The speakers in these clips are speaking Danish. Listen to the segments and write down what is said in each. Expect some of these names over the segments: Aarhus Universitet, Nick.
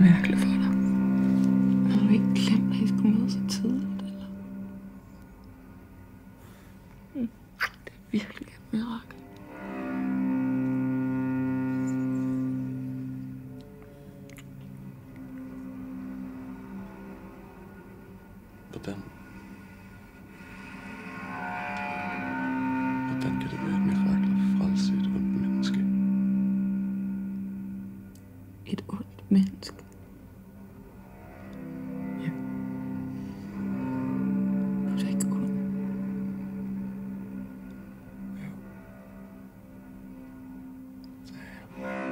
være mærkeligt for dig. Har du ikke glemt, at I skulle møde så tidligt, eller? Det er virkelig et mirakel. Hvordan kan det være et mirakel at frelse et ondt menneske? Et ondt menneske? Ja. Du er da ikke ond. Jo. Det er jeg.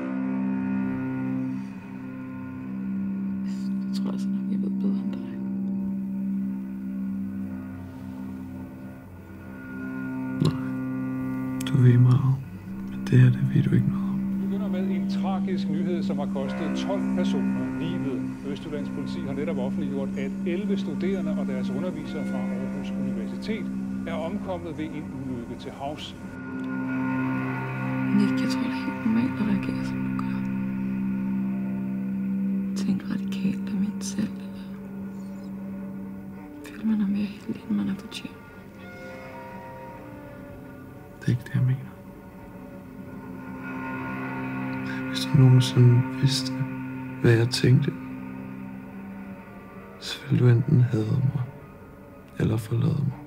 Jeg tror også nok, jeg ved bedre end dig. Du ved meget om, men det her, det ved du ikke noget om. Vi begynder med en tragisk nyhed, som har kostet 12 personer livet. Østjyllands politi har netop offentliggjort, at 11 studerende og deres undervisere fra Aarhus Universitet er omkommet ved en ulykke til havs. Nick, jeg tror, det er helt normalt at reagere, som du gør. Tænk radikalt om en selv, eller føler man er mere heldig, end man er fortjent. Det er ikke det, jeg mener. Hvis du nogensinde vidste, hvad jeg tænkte, så ville du enten hade mig, eller forlade mig.